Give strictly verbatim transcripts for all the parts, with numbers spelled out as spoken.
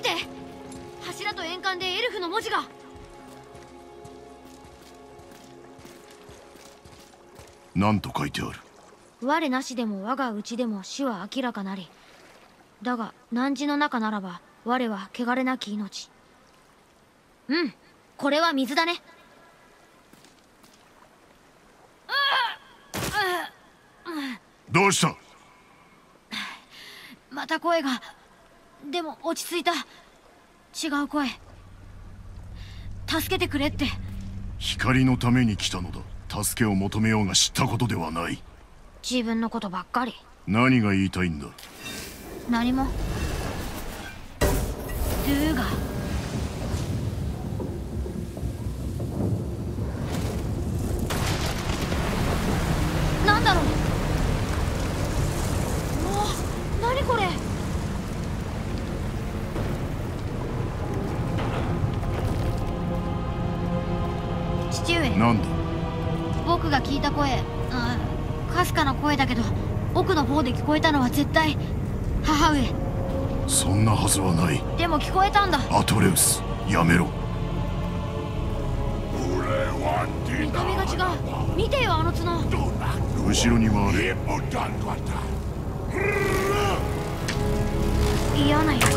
見て、柱と円環でエルフの文字が。何と書いてある？我なしでも我がうちでも死は明らかなり。だが汝の中ならば我は汚れなき命。うん、これは水だね。どうした？また声が。でも落ち着いた。違う声。助けてくれって。光のために来たのだ。助けを求めようが知ったことではない。自分のことばっかり。何が言いたいんだ？何も。ドゥーガ。なんだろう。おお、何これ。父上。なんだ。僕が聞いた声。ああ、かすかな声だけど、奥の方で聞こえたのは絶対母上。そんなはずはない。でも聞こえたんだ。アトレウス、やめろ。見た目が違う。見てよ、あの角。後ろに回れ。嫌な予感。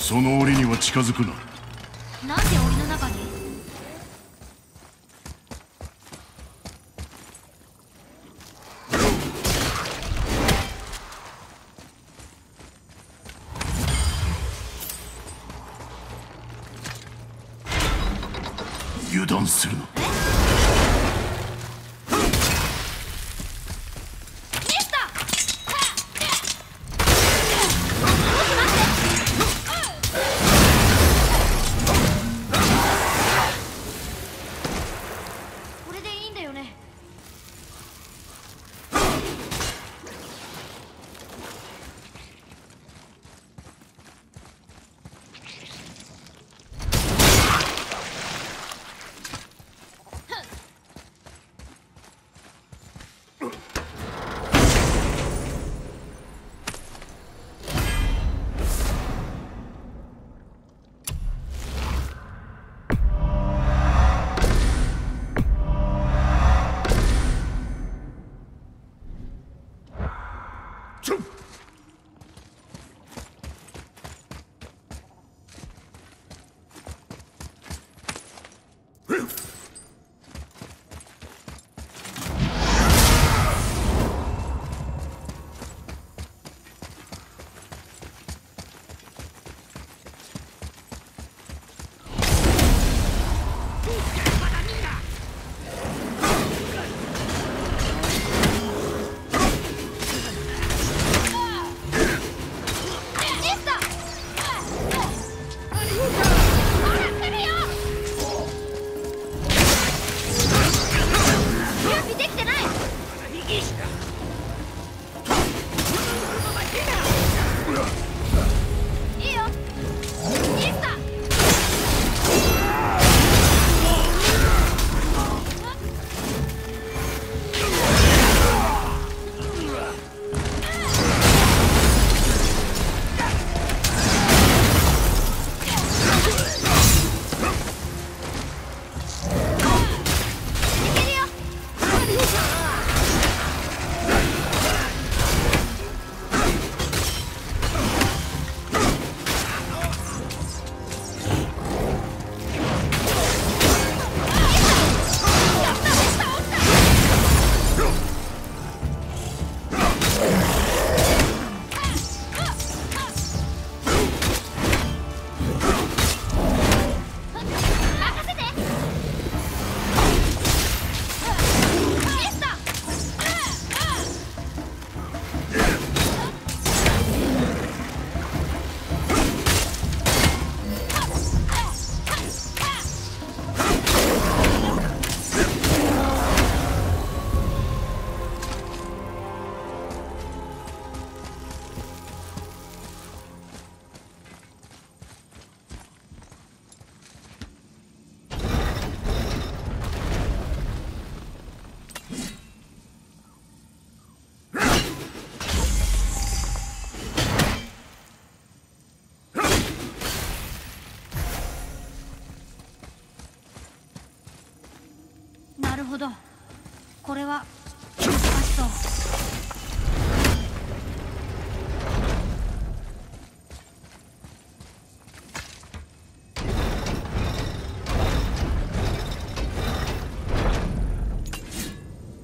その檻には近づくな。なんで檻の中に？油断するな。るほど。これは難しそう。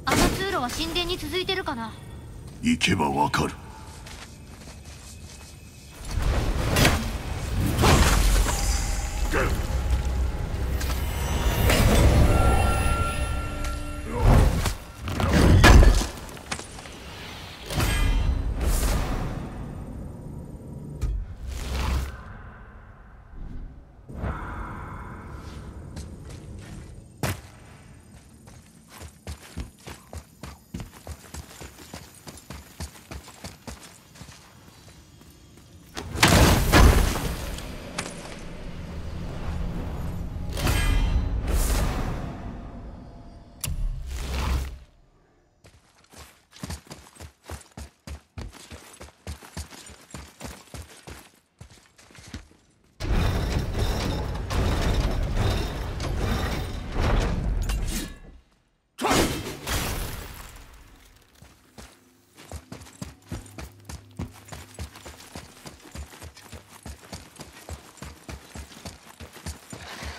あの通路は神殿に続いてるかな。行けばわかる。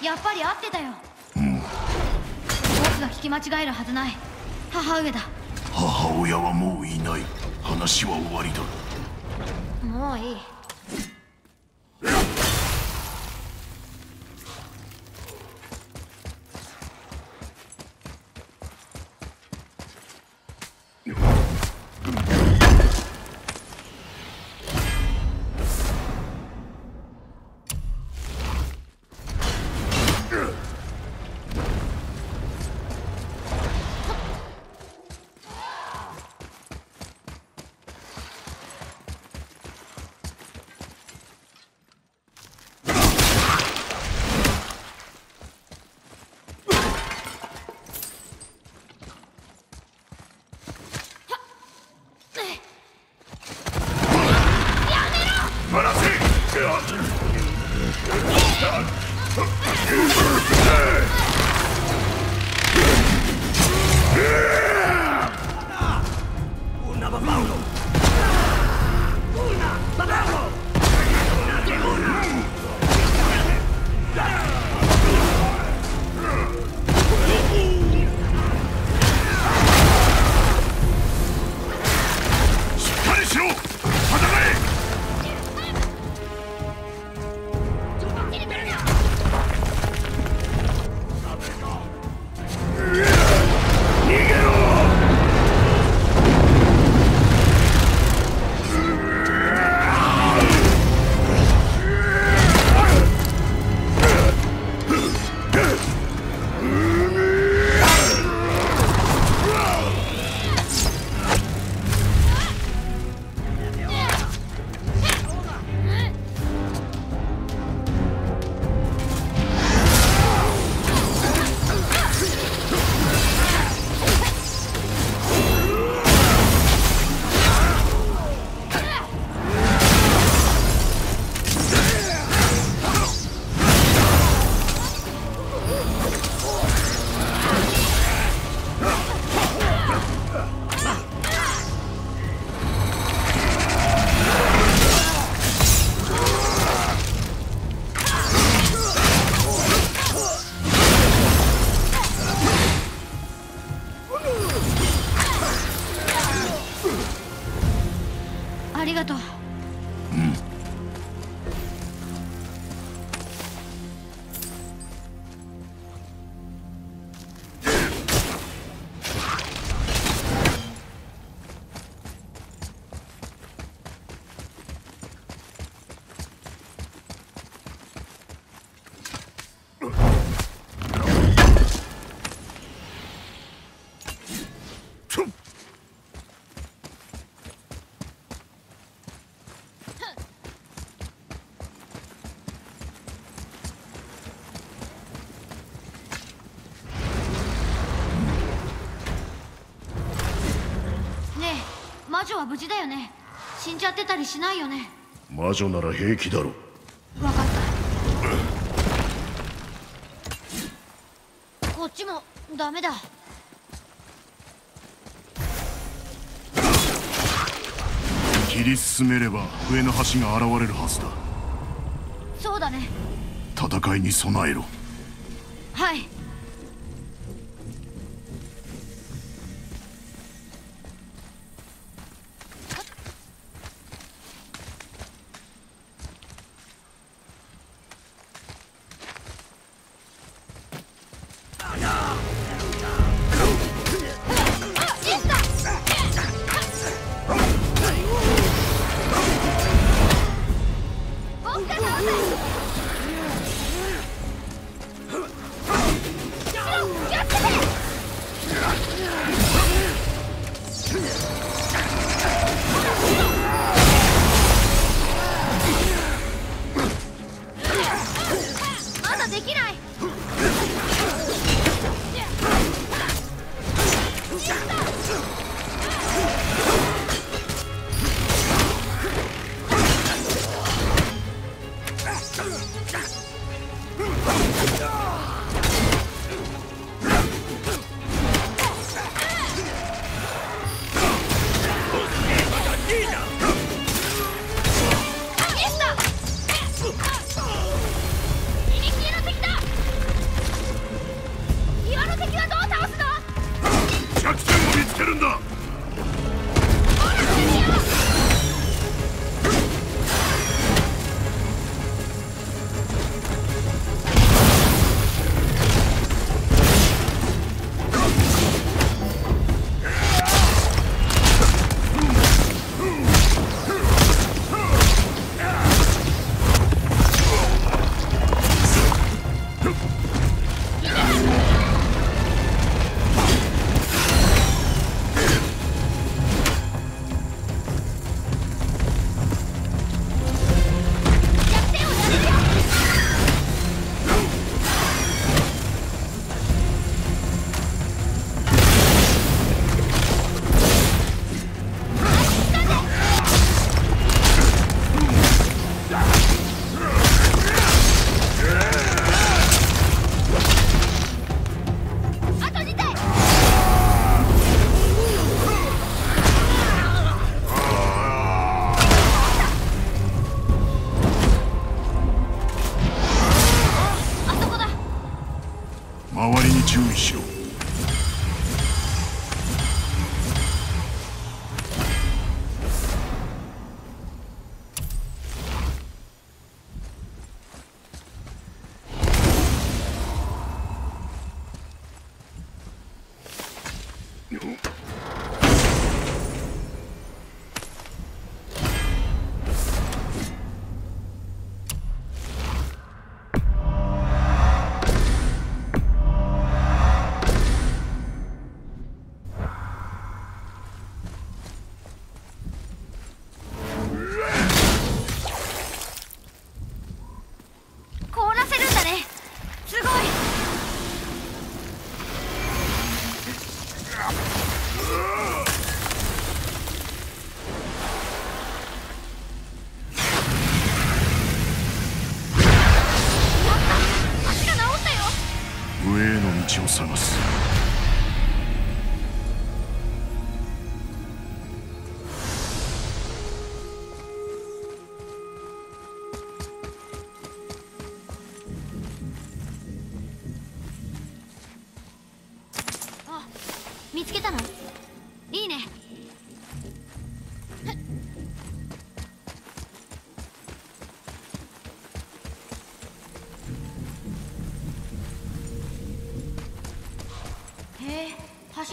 やっぱり合ってたよ。うん。僕が聞き間違えるはずない。母上だ。母親はもういない。話は終わりだ。もういい。魔女は無事だよね。死んじゃってたりしないよね。魔女なら平気だろ。分かった。こっちもダメだ。切り進めれば上の橋が現れるはずだ。そうだね。戦いに備えろ。はい。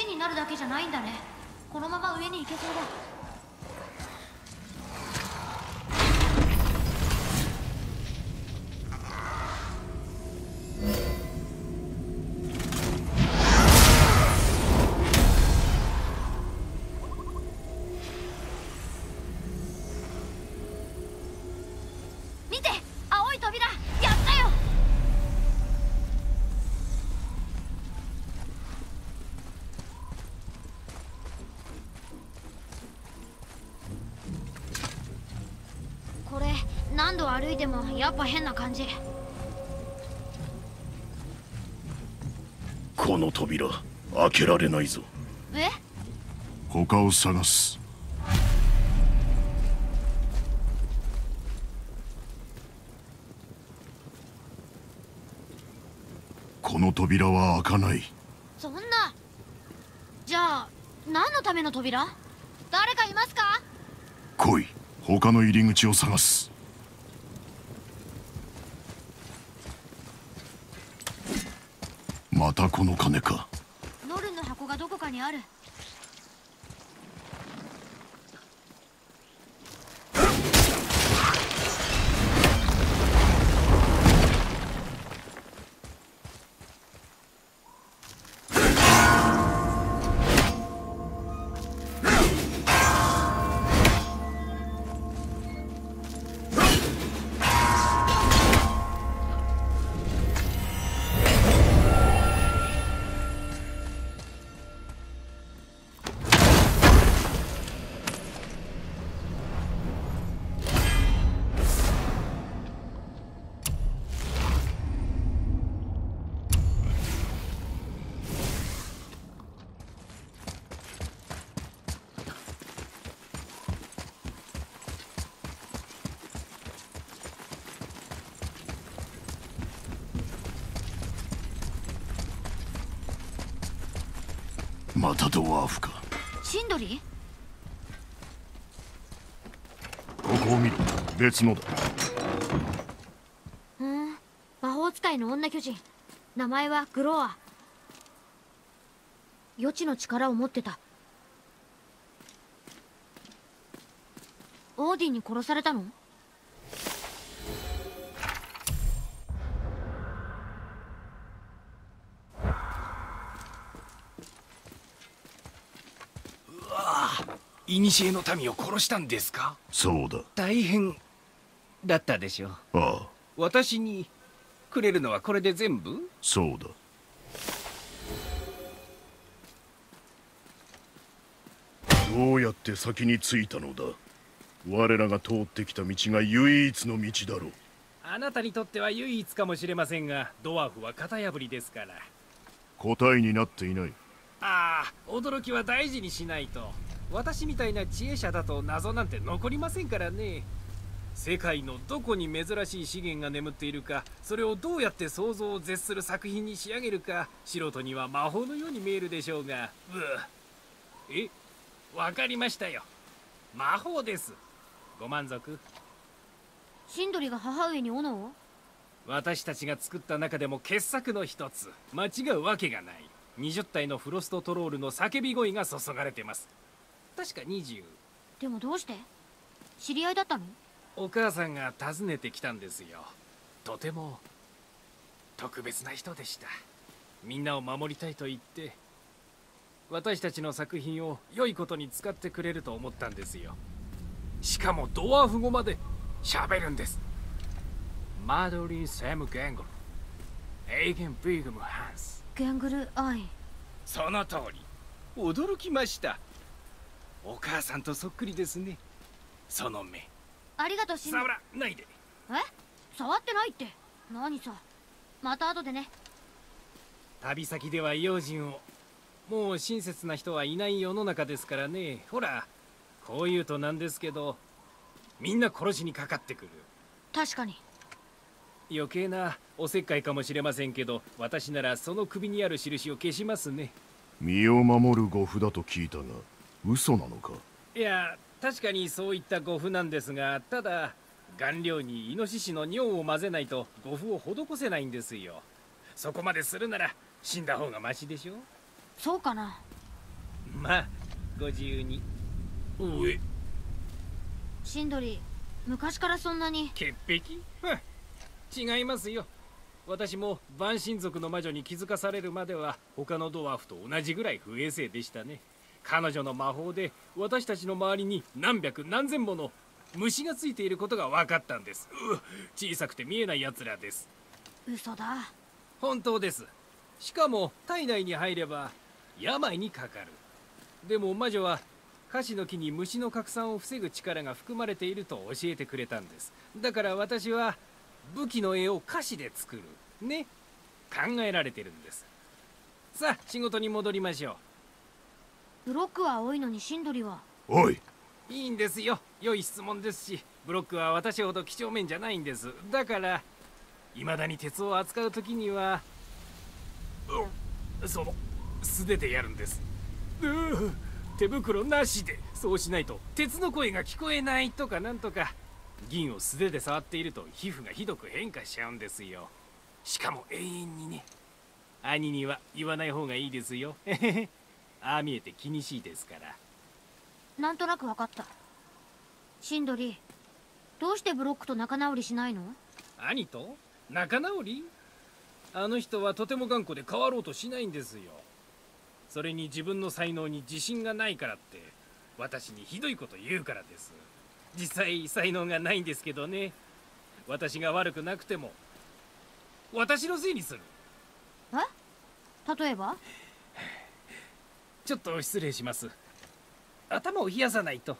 橋になるだけじゃないんだね。このまま上に行けそうだ。何度歩いてもやっぱ変な感じ。この扉開けられないぞ。え？他を探す。この扉は開かない。そんな。じゃあ何のための扉？誰かいますか？来い、他の入り口を探す。またこの金か。ノルンの箱がどこかにある。またドワーフか。シンドリー？ここを見ろ、別のだ。うん、魔法使いの女巨人、名前はグロア。予知の力を持ってた。オーディンに殺されたの？古の民を殺したんですか？そうだ。大変だったでしょう。ああ、私にくれるのはこれで全部？そうだ。どうやって先に着いたのだ？我らが通ってきた道が唯一の道だろう。あなたにとっては唯一かもしれませんが、ドワーフは型破りですから。答えになっていない。ああ、驚きは大事にしないと。私みたいな知恵者だと謎なんて残りませんからね。世界のどこに珍しい資源が眠っているか、それをどうやって想像を絶する作品に仕上げるか、素人には魔法のように見えるでしょうが。うえ、わかりましたよ。魔法です。ご満足。シンドリが母上に斧を？私たちが作った中でも傑作の一つ。間違うわけがない。にじゅったいのフロストトロールの叫び声が注がれてます。確かにじゅう。でもどうして？知り合いだったの？お母さんが訪ねてきたんですよ。とても特別な人でした。みんなを守りたいと言って、私たちの作品を良いことに使ってくれると思ったんですよ。しかもドワーフ語まで喋るんです。マドリン・セム・ゲングル、エイゲン・ビーグム・ハンス。ゲングル・アイ。その通り。驚きました。お母さんとそっくりですね。その目。ありがとうシンドリ。触らないで。え？触ってないって。何さ。また後でね。旅先では用心を。もう親切な人はいない世の中ですからね。ほら、こういうとなんですけど、みんな殺しにかかってくる。確かに。余計なおせっかいかもしれませんけど、私ならその首にある印を消しますね。身を守る護符だと聞いたが。嘘なのか？いや、確かにそういった護符なんですが、ただ顔料にイノシシの尿を混ぜないと護符を施せないんですよ。そこまでするなら死んだ方がマシでしょ。そうかな。まあご自由に。うえ、シンドリ、昔からそんなに潔癖？違いますよ。私もバン神族の魔女に気づかされるまでは他のドワーフと同じぐらい不衛生でしたね。彼女の魔法で私たちの周りに何百何千もの虫がついていることが分かったんです。う小さくて見えないやつらです。嘘だ。本当です。しかも体内に入れば病にかかる。でも魔女はカシの木に虫の拡散を防ぐ力が含まれていると教えてくれたんです。だから私は武器の絵をカシで作るね、考えられてるんです。さあ仕事に戻りましょう。ブロックは青いのにシンドリは。おい、いいんですよ。良い質問ですし、ブロックは私ほど几帳面じゃないんです。だからいまだに鉄を扱う時にはうん、その素手でやるんです。う手袋なしで。そうしないと鉄の声が聞こえないとかなんとか。銀を素手で触っていると皮膚がひどく変化しちゃうんですよ。しかも永遠にね。兄には言わない方がいいですよ。ああ見えて気にしいですから。なんとなく分かった。シンドリー、どうしてブロックと仲直りしないの？兄と仲直り？あの人はとても頑固で変わろうとしないんですよ。それに自分の才能に自信がないからって私にひどいこと言うからです。実際才能がないんですけどね。私が悪くなくても私のせいにする。え？例えば？ちょっと失礼します。頭を冷やさないと。